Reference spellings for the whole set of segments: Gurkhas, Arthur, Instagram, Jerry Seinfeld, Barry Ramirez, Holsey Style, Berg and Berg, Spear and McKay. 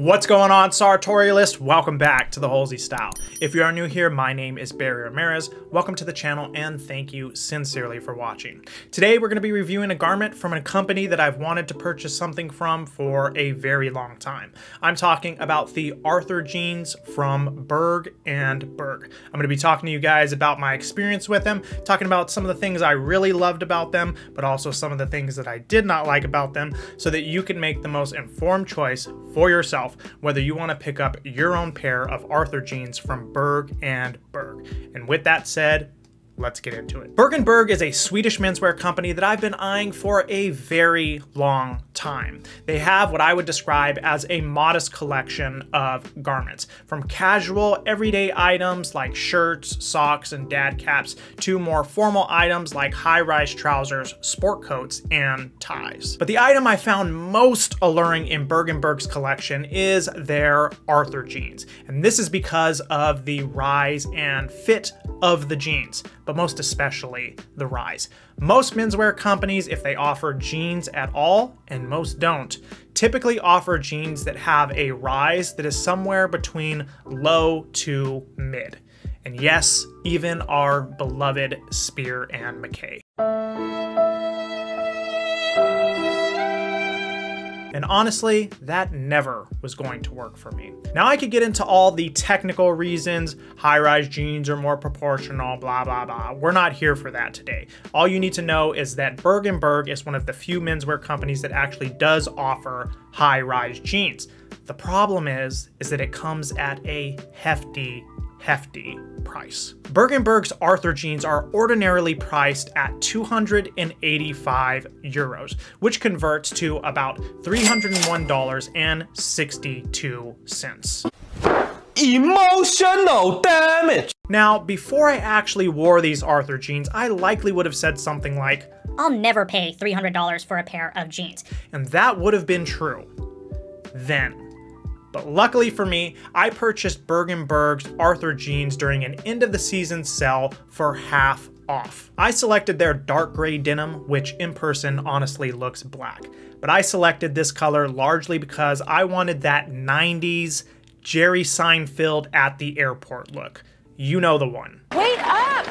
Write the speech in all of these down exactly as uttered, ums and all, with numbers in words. What's going on, Sartorialist? Welcome back to the Holsey Style. If you are new here, my name is Barry Ramirez. Welcome to the channel and thank you sincerely for watching. Today we're going to be reviewing a garment from a company that I've wanted to purchase something from for a very long time. I'm talking about the Arthur jeans from Berg and Berg. I'm going to be talking to you guys about my experience with them, talking about some of the things I really loved about them, but also some of the things that I did not like about them so that you can make the most informed choice for yourself whether you want to pick up your own pair of Arthur jeans from Berg and Berg. And with that said, let's get into it. Berg and Berg is a Swedish menswear company that I've been eyeing for a very long time. They have what I would describe as a modest collection of garments, from casual everyday items like shirts, socks, and dad caps to more formal items like high-rise trousers, sport coats, and ties. But the item I found most alluring in Berg and Berg's collection is their Arthur jeans. And this is because of the rise and fit of the jeans, but most especially the rise. Most menswear companies, if they offer jeans at all, and most don't, typically offer jeans that have a rise that is somewhere between low to mid. And yes, even our beloved Spear and McKay. And honestly, that never was going to work for me. Now, I could get into all the technical reasons, high-rise jeans are more proportional, blah, blah, blah. We're not here for that today. All you need to know is that Berg and Berg is one of the few menswear companies that actually does offer high-rise jeans. The problem is, is that it comes at a hefty, hefty price. Berg and Berg's Arthur jeans are ordinarily priced at two hundred eighty-five euros, which converts to about three hundred one dollars and sixty-two cents. Emotional damage! Now, before I actually wore these Arthur jeans, I likely would have said something like, I'll never pay three hundred dollars for a pair of jeans. And that would have been true then. But luckily for me, I purchased Berg and Berg's Arthur jeans during an end of the season sale for half off. I selected their dark gray denim, which in person honestly looks black. But I selected this color largely because I wanted that nineties Jerry Seinfeld at the airport look. You know the one. Wait up!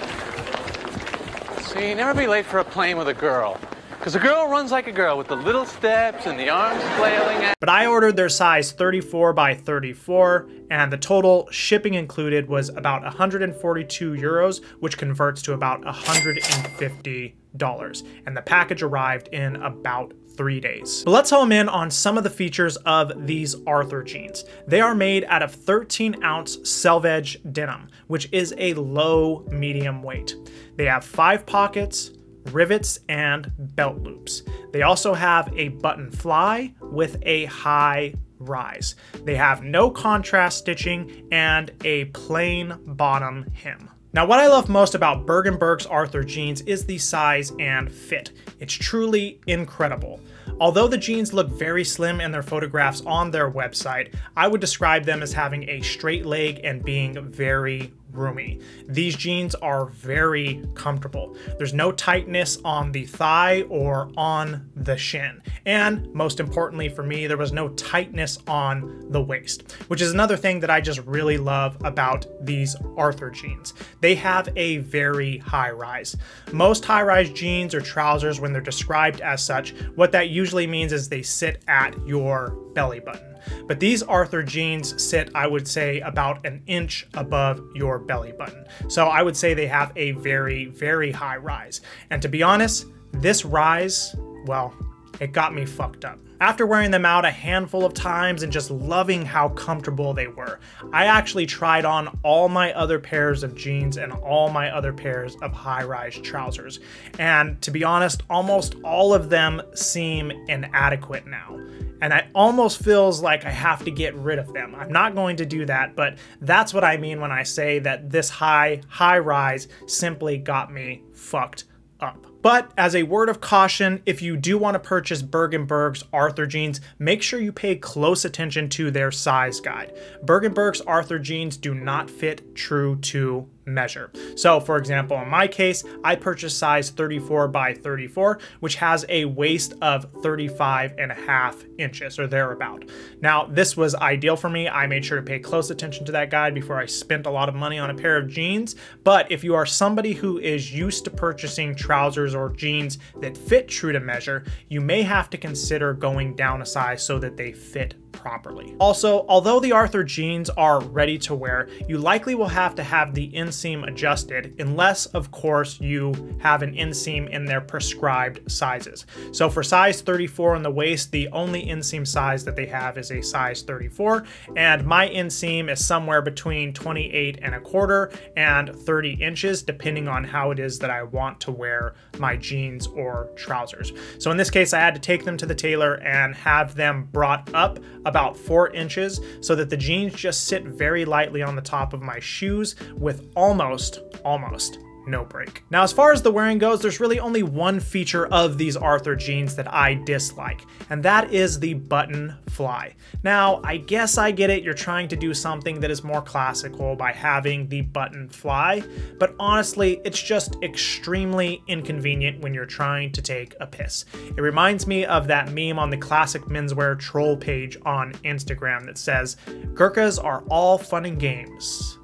See, never be late for a plane with a girl. Because a girl runs like a girl with the little steps and the arms flailing out. But I ordered their size thirty-four by thirty-four, and the total shipping included was about one hundred forty-two euros, which converts to about one hundred fifty dollars. And the package arrived in about three days. But let's home in on some of the features of these Arthur jeans. They are made out of thirteen ounce selvage denim, which is a low medium weight. They have five pockets, rivets, and belt loops. They also have a button fly with a high rise. They have no contrast stitching and a plain bottom hem. Now, what I love most about Berg and Berg's Arthur jeans is the size and fit. It's truly incredible. Although the jeans look very slim in their photographs on their website, I would describe them as having a straight leg and being very roomy. These jeans are very comfortable. There's no tightness on the thigh or on the shin. And most importantly for me, there was no tightness on the waist, which is another thing that I just really love about these Arthur jeans. They have a very high rise. Most high-rise jeans or trousers, when they're described as such, what that usually means is they sit at your belly button. But these Arthur jeans sit, I would say, about an inch above your belly button. So I would say they have a very, very high rise. And to be honest, this rise, well, it got me fucked up. After wearing them out a handful of times and just loving how comfortable they were, I actually tried on all my other pairs of jeans and all my other pairs of high-rise trousers. And to be honest, almost all of them seem inadequate now. And it almost feels like I have to get rid of them. I'm not going to do that, but that's what I mean when I say that this high, high rise simply got me fucked up. But as a word of caution, if you do want to purchase Berg and Berg's Arthur jeans, make sure you pay close attention to their size guide. Berg and Berg's Arthur jeans do not fit true to measure. So for example, in my case, I purchased size thirty-four by thirty-four, which has a waist of thirty-five and a half inches or thereabout. Now, this was ideal for me. I made sure to pay close attention to that guide before I spent a lot of money on a pair of jeans. But if you are somebody who is used to purchasing trousers or jeans that fit true to measure, you may have to consider going down a size so that they fit properly. Also, although the Arthur jeans are ready to wear, you likely will have to have the inseam adjusted, unless of course you have an inseam in their prescribed sizes. So for size thirty-four on the waist, the only inseam size that they have is a size thirty-four, and my inseam is somewhere between twenty-eight and a quarter and thirty inches, depending on how it is that I want to wear my jeans or trousers. So in this case, I had to take them to the tailor and have them brought up about four inches so that the jeans just sit very lightly on the top of my shoes with almost, almost no break. Now, as far as the wearing goes, there's really only one feature of these Arthur jeans that I dislike, and that is the button fly. Now, I guess I get it. You're trying to do something that is more classical by having the button fly, but honestly, it's just extremely inconvenient when you're trying to take a piss. It reminds me of that meme on the classic menswear troll page on Instagram that says, "Gurkhas are all fun and games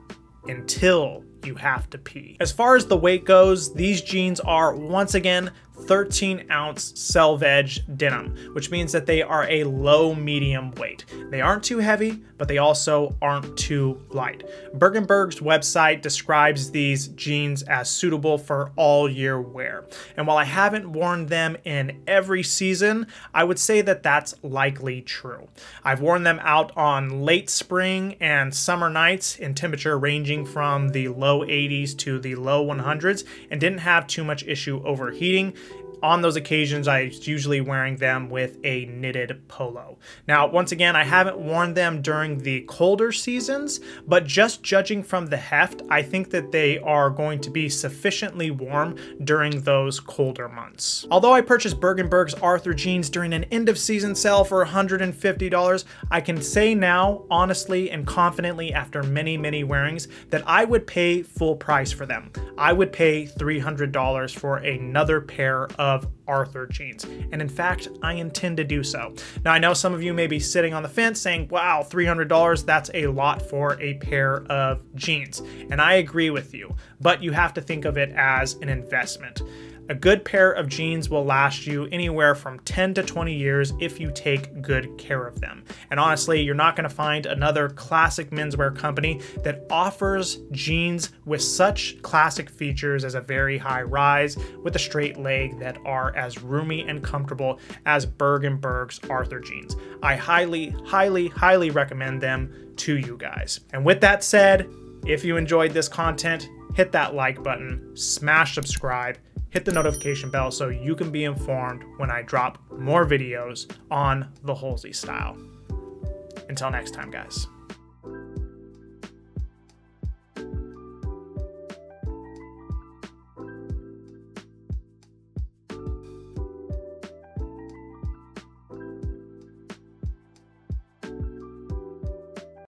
until you have to pee." As far as the weight goes, these jeans are once again thirteen ounce selvedge denim, which means that they are a low medium weight. They aren't too heavy, but they also aren't too light. Berg and Berg's website describes these jeans as suitable for all year wear. And while I haven't worn them in every season, I would say that that's likely true. I've worn them out on late spring and summer nights in temperature ranging from the low eighties to the low hundreds and didn't have too much issue overheating. On those occasions, I was usually wearing them with a knitted polo. Now, once again, I haven't worn them during the colder seasons, but just judging from the heft, I think that they are going to be sufficiently warm during those colder months. Although I purchased Berg and Berg's Arthur jeans during an end of season sale for one hundred fifty dollars, I can say now, honestly and confidently after many, many wearings, that I would pay full price for them. I would pay three hundred dollars for another pair of of Arthur jeans. And in fact, I intend to do so. Now, I know some of you may be sitting on the fence saying, wow, three hundred dollars, that's a lot for a pair of jeans. And I agree with you, but you have to think of it as an investment. A good pair of jeans will last you anywhere from ten to twenty years if you take good care of them. And honestly, you're not going to find another classic menswear company that offers jeans with such classic features as a very high rise with a straight leg that are as roomy and comfortable as Berg and Berg's Arthur jeans. I highly, highly, highly recommend them to you guys. And with that said, if you enjoyed this content, hit that like button, smash subscribe, hit the notification bell so you can be informed when I drop more videos on the Holsey Style. Until next time, guys.